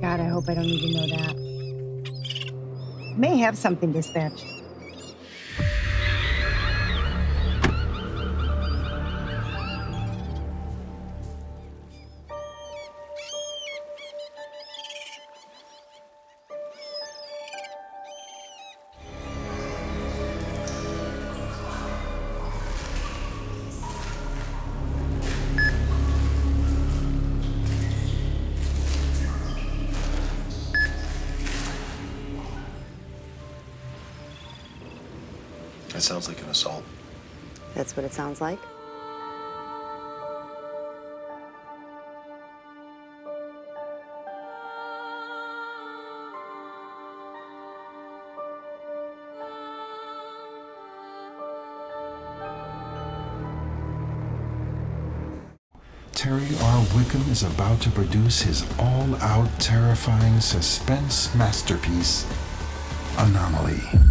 God, I hope I don't need to know that. May have something dispatched. That sounds like an assault. That's what it sounds like? Terry R. Wickham is about to produce his all-out, terrifying suspense masterpiece, Anomaly.